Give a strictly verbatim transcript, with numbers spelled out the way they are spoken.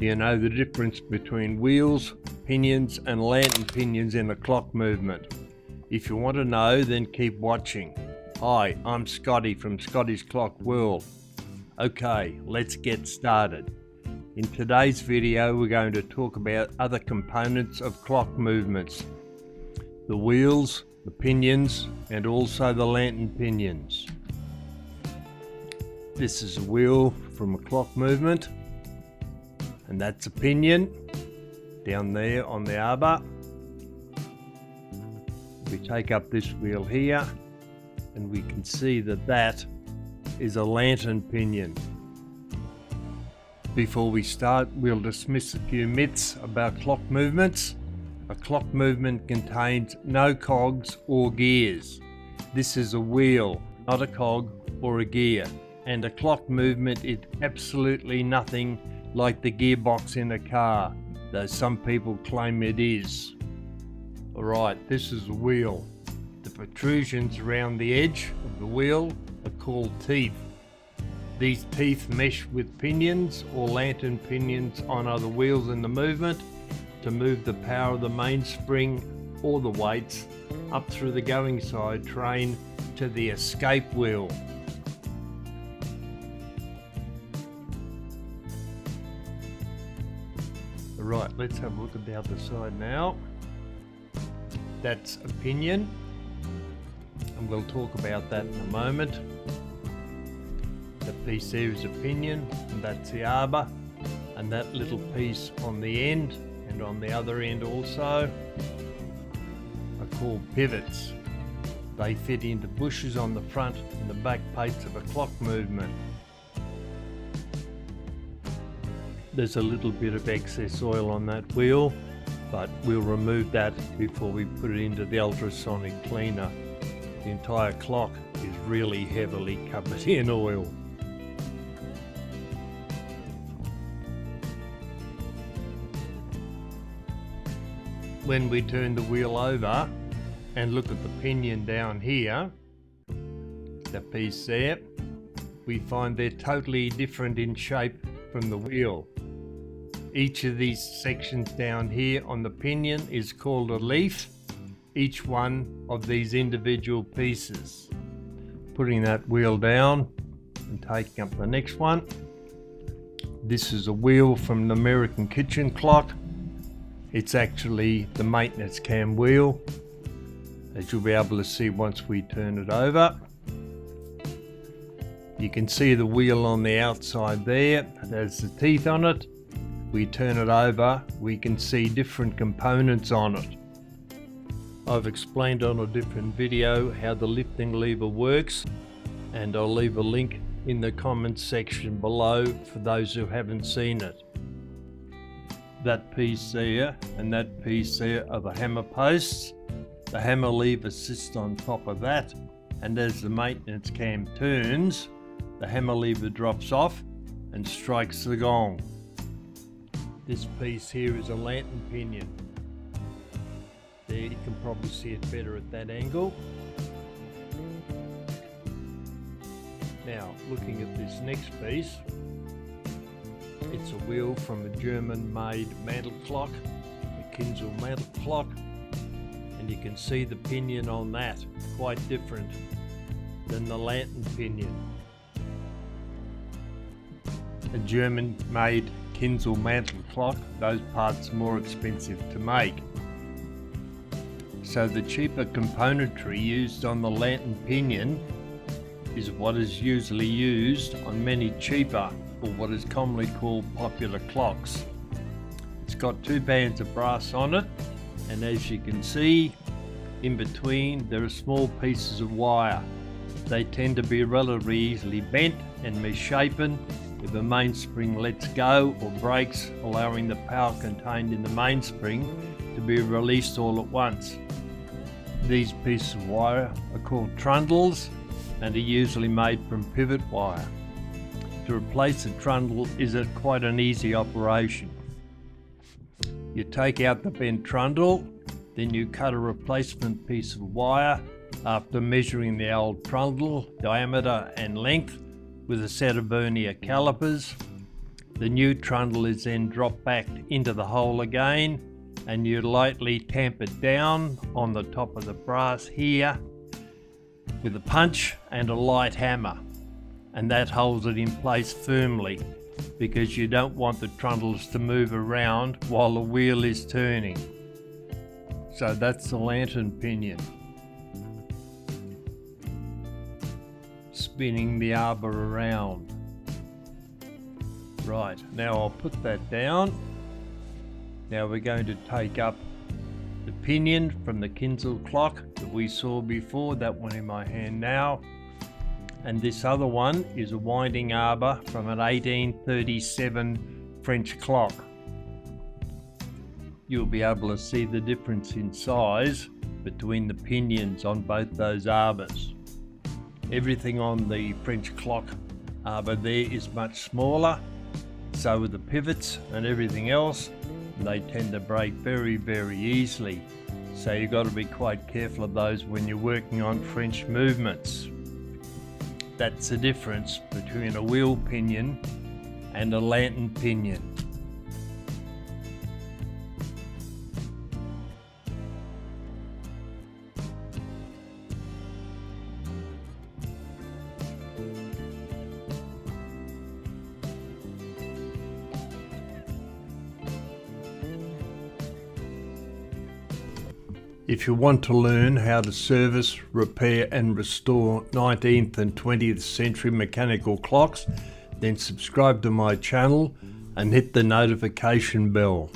You know the difference between wheels, pinions and lantern pinions in the clock movement. If you want to know, then keep watching. Hi, I'm Scotty from Scotty's Clock World. Okay, let's get started. In today's video we're going to talk about other components of clock movements. The wheels, the pinions and also the lantern pinions. This is a wheel from a clock movement, and that's a pinion down there on the arbor. We take up this wheel here and we can see that that is a lantern pinion. Before we start, we'll dismiss a few myths about clock movements. A clock movement contains no cogs or gears. This is a wheel, not a cog or a gear. And a clock movement is absolutely nothing like the gearbox in a car, though some people claim it is. Alright, this is a wheel. The protrusions around the edge of the wheel are called teeth. These teeth mesh with pinions or lantern pinions on other wheels in the movement to move the power of the mainspring or the weights up through the going side train to the escape wheel. Right, let's have a look at the other side now. That's a pinion, and we'll talk about that in a moment. That piece there is a pinion, and that's the arbor, and that little piece on the end and on the other end also are called pivots. They fit into bushes on the front and the back plates of a clock movement. There's a little bit of excess oil on that wheel, but we'll remove that before we put it into the ultrasonic cleaner. The entire clock is really heavily covered in oil. When we turn the wheel over and look at the pinion down here, that piece there, we find they're totally different in shape from the wheel. Each of these sections down here on the pinion is called a leaf, each one of these individual pieces. Putting that wheel down and taking up the next one. This is a wheel from the American Kitchen Clock. It's actually the maintenance cam wheel, as you'll be able to see once we turn it over. You can see the wheel on the outside there, it has the teeth on it. We turn it over, we can see different components on it. I've explained on a different video how the lifting lever works, and I'll leave a link in the comments section below for those who haven't seen it. That piece there and that piece there are the hammer posts. The hammer lever sits on top of that, and as the maintenance cam turns, the hammer lever drops off and strikes the gong. This piece here is a lantern pinion. There, you can probably see it better at that angle. Now, looking at this next piece, it's a wheel from a German-made mantel clock, a Kienzle mantel clock, and you can see the pinion on that, quite different than the lantern pinion. A German-made Kienzle mantel clock, those parts are more expensive to make. So the cheaper componentry used on the lantern pinion is what is usually used on many cheaper, or what is commonly called popular clocks. It's got two bands of brass on it, and as you can see, in between there are small pieces of wire. They tend to be relatively easily bent and misshapen if the mainspring lets go or breaks, allowing the power contained in the mainspring to be released all at once. These pieces of wire are called trundles and are usually made from pivot wire. To replace a trundle is a, quite an easy operation. You take out the bent trundle, then you cut a replacement piece of wire after measuring the old trundle diameter and length with a set of vernier calipers. The new trundle is then dropped back into the hole again, and you lightly tamp it down on the top of the brass here with a punch and a light hammer, and that holds it in place firmly, because you don't want the trundles to move around while the wheel is turning. So that's the lantern pinion. Spinning the arbor around. Right, now I'll put that down. Now we're going to take up the pinion from the Kienzle clock that we saw before, that one in my hand now. And this other one is a winding arbor from an eighteen thirty-seven French clock. You'll be able to see the difference in size between the pinions on both those arbors. Everything on the French clock arbor there is much smaller, so with the pivots and everything else, they tend to break very, very easily. So you've got to be quite careful of those when you're working on French movements. That's the difference between a wheel pinion and a lantern pinion. If you want to learn how to service, repair and restore nineteenth and twentieth century mechanical clocks, then subscribe to my channel and hit the notification bell.